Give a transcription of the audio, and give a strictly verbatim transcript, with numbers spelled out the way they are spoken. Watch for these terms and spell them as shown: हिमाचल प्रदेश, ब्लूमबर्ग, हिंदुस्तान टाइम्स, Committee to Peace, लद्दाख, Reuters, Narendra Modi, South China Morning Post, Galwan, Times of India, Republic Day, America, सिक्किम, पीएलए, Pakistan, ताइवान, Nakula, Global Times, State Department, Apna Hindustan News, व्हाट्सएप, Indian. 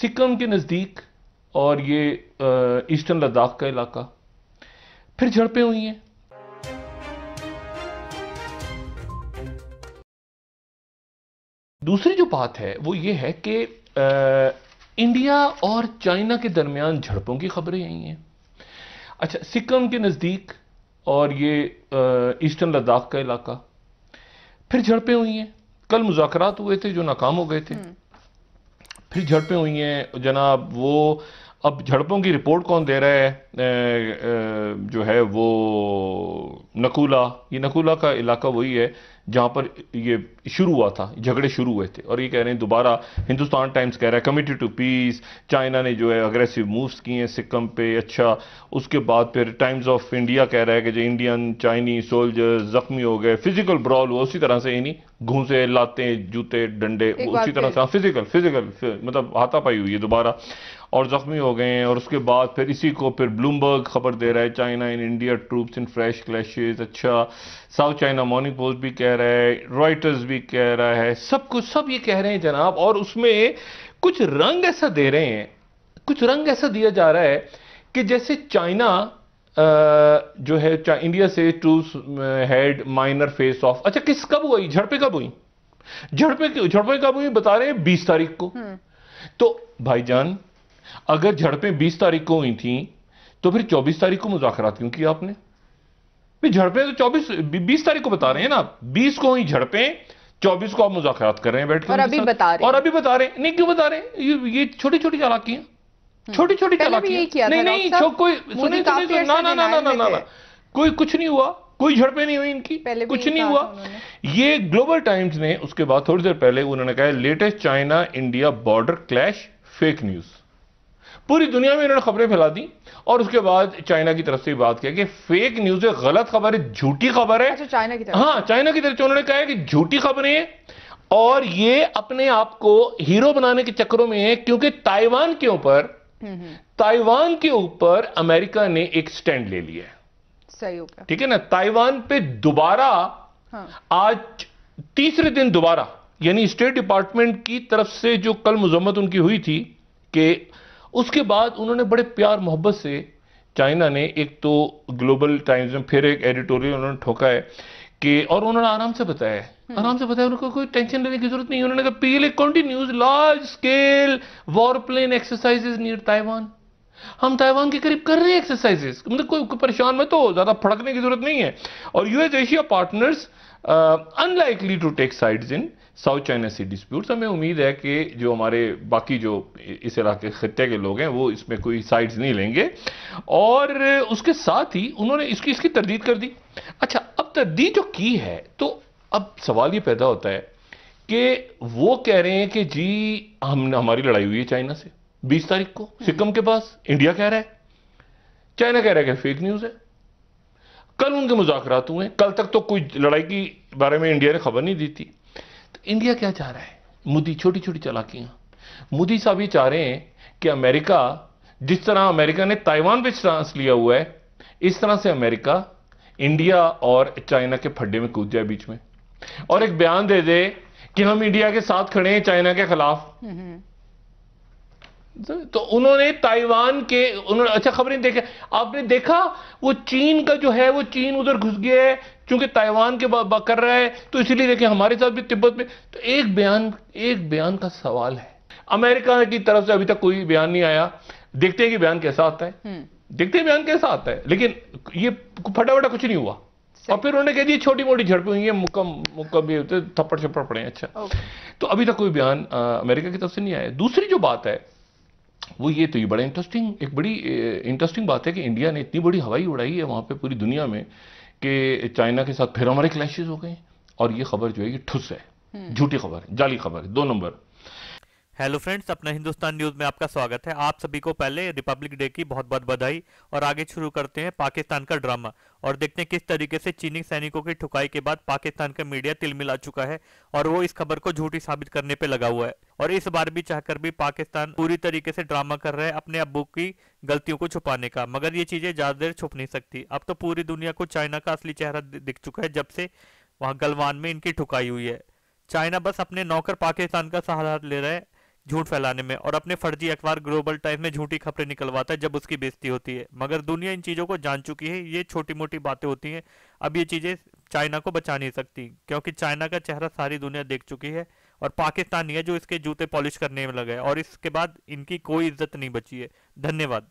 सिक्किम के नज़दीक और ये ईस्टर्न लद्दाख का इलाका, फिर झड़पें हुई हैं। दूसरी जो बात है वो ये है कि इंडिया और चाइना के दरमियान झड़पों की खबरें आई हैं। अच्छा, सिक्किम के नज़दीक और ये ईस्टर्न लद्दाख का इलाका, फिर झड़पें हुई हैं। कल मुज़ाकरात हुए थे जो नाकाम हो गए थे, फिर झड़पें हुई हैं जनाब। वो अब झड़पों की रिपोर्ट कौन दे रहा है? ए, ए, जो है वो नकूला, ये नकूला का इलाका वही है जहाँ पर ये शुरू हुआ था, झगड़े शुरू हुए थे। और ये कह रहे हैं दोबारा, हिंदुस्तान टाइम्स कह रहा है कमिटी टू पीस, चाइना ने जो है अग्रेसिव मूव्स किए हैं सिक्किम पे। अच्छा, उसके बाद फिर टाइम्स ऑफ इंडिया कह रहा है कि जो इंडियन चाइनीज सोल्जर्स जख्मी हो गए, फिजिकल ब्रॉल हुआ। उसी तरह से यानी घूंसे, लातें, जूते, डंडे, उसी तरह से फिजिकल फिजिकल मतलब हाथापाई हुई है दोबारा और जख्मी हो गए हैं। और उसके बाद फिर इसी को फिर ब्लूमबर्ग खबर दे रहा है, China in India troops in fresh clashes. अच्छा, साउथ चाइना मॉर्निंग पोस्ट भी कह रहा है, रॉयटर्स भी कह रहा है, सब कुछ सब ये कह रहे हैं जनाब। और उसमें कुछ रंग ऐसा दे रहे हैं, कुछ रंग ऐसा दिया जा रहा है कि जैसे चाइना जो है चा, इंडिया से troops had minor face off. अच्छा, किस कब हुई झड़पें? कब हुई झड़पें? झड़पें कब हुई बता रहे हैं? बीस तारीख को। तो भाईजान, अगर झड़पें बीस तारीख को हुई थी तो फिर चौबीस तारीख को मुज़ाकरात क्यों किया आपने? झड़पें तो चौबीस बीस तारीख को बता रहे हैं ना, बीस को हुई झड़पें, चौबीस को आप मुज़ाकरात कर रहे हैं बैठ के, और अभी बता रहे हैं और अभी बता रहे हैं नहीं क्यों बता रहे हैं? ये छोटी छोटी चालाकियां, छोटी छोटी चालाकियां। नहीं नहीं कोई सुनी ना ना ना ना ना कोई कुछ नहीं हुआ, कोई झड़पें नहीं हुई इनकी, कुछ नहीं हुआ। ये ग्लोबल टाइम्स ने उसके बाद थोड़ी देर पहले उन्होंने कहा latest China India border clash fake news. पूरी दुनिया में इन्होंने खबरें फैला दी और उसके बाद चाइना की तरफ से बात किया कि फेक न्यूज है, गलत खबर है, झूठी खबर है। अच्छा, चाइना की तरफ, हाँ चाइना की तरफ से उन्होंने कहा कि झूठी खबरें हैं और ये अपने आप को हीरो बनाने के चक्करों में है क्योंकि ताइवान के ऊपर ताइवान के ऊपर अमेरिका ने एक स्टैंड ले लिया है। सही होगा, ठीक है ना। ताइवान पे दोबारा, हाँ। आज तीसरे दिन दोबारा, यानी स्टेट डिपार्टमेंट की तरफ से जो कल मजम्मत उनकी हुई थी कि उसके बाद उन्होंने बड़े प्यार मोहब्बत से चाइना ने, एक तो ग्लोबल टाइम्स में फिर एक एडिटोरियल उन्होंने ठोका है कि, और उन्होंने आराम से बताया आराम से बताया उनको कोई टेंशन लेने की जरूरत नहीं। उन्होंने कहा पीएलए continues large scale war plane exercises near ताइवान। हम ताइवान के करीब कर रहे हैं एक्सरसाइजेज, मतलब कोई परेशान मत हो, ज्यादा फड़कने की जरूरत नहीं है। और US Asia partners unlikely to take sides in South China Sea disputes. हमें उम्मीद है कि जो हमारे बाकी जो इस इलाके खत्ते के लोग हैं वो इसमें कोई साइड्स नहीं लेंगे। और उसके साथ ही उन्होंने इसकी इसकी तरदीद कर दी। अच्छा, अब तरदीद जो की है तो अब सवाल ये पैदा होता है कि वो कह रहे हैं कि जी हम हमारी लड़ाई हुई है चाइना से बीस तारीख को सिक्किम के पास, इंडिया कह रहा है, चाइना कह रहा है कि फेक न्यूज़ है। कल उनके मुज़ाकरात हुए, कल तक तो कोई लड़ाई के बारे में इंडिया ने खबर नहीं दी थी। इंडिया क्या चाह रहा है? मोदी, छोटी छोटी चालाकियां। मोदी साहब ये चाह रहे हैं कि अमेरिका, जिस तरह अमेरिका ने ताइवान पे चांस लिया हुआ है, इस तरह से अमेरिका इंडिया और चाइना के फड्डे में कूद जाए बीच में और एक बयान दे दे कि हम इंडिया के साथ खड़े हैं चाइना के खिलाफ। तो उन्होंने ताइवान के उन्होंने अच्छा खबरें देखा, आपने देखा वो चीन का जो है वो चीन उधर घुस गया है क्योंकि ताइवान के बा, बा कर रहा है तो इसलिए देखें हमारे साथ भी तिब्बत में। तो एक बयान एक बयान का सवाल है। अमेरिका की तरफ से अभी तक कोई बयान नहीं आया, देखते हैं कि बयान कैसा आता है, देखते हैं बयान कैसा आता है। लेकिन ये फटाफटा कुछ नहीं हुआ और फिर उन्होंने कह दिया छोटी मोटी झड़पें हुई हैं, मुक्का मुक्का भी होते, थप्पड़ छप्पड़ पड़े। अच्छा, तो अभी तक कोई बयान अमेरिका की तरफ से नहीं आया। दूसरी जो बात है वो ये, तो ये बड़ा इंटरेस्टिंग एक बड़ी इंटरेस्टिंग बात है कि इंडिया ने इतनी बड़ी हवाई उड़ाई है वहाँ पे पूरी दुनिया में कि चाइना के साथ फिर हमारे क्लैशेस हो गए और ये खबर जो है ये ठुस है, झूठी खबर, जाली खबर, दो नंबर। हेलो फ्रेंड्स, अपना हिंदुस्तान न्यूज़ में आपका स्वागत है। आप सभी को पहले रिपब्लिक डे की बहुत बहुत बधाई। और आगे शुरू करते हैं पाकिस्तान का ड्रामा और देखते हैं किस तरीके से चीनी सैनिकों की ठुकाई के बाद पाकिस्तान का मीडिया तिलमिला चुका है और वो इस खबर को झूठी साबित करने पे लगा हुआ है। और इस बार भी चाहकर भी पाकिस्तान पूरी तरीके से ड्रामा कर रहा है अपने अब्बू की गलतियों को छुपाने का, मगर ये चीजें ज्यादा देर छुप नहीं सकती। अब तो पूरी दुनिया को चाइना का असली चेहरा दिख चुका है जब से वहाँ गलवान में इनकी ठुकाई हुई है। चाइना बस अपने नौकर पाकिस्तान का सहारा ले रहा है झूठ फैलाने में और अपने फर्जी अखबार ग्लोबल टाइम्स में झूठी खबरें निकलवाता है जब उसकी बेइज्जती होती है। मगर दुनिया इन चीज़ों को जान चुकी है, ये छोटी मोटी बातें होती हैं। अब ये चीज़ें चाइना को बचा नहीं सकती, क्योंकि चाइना का चेहरा सारी दुनिया देख चुकी है और पाकिस्तान ही है जो इसके जूते पॉलिश करने में लगा है और इसके बाद इनकी कोई इज्जत नहीं बची है। धन्यवाद।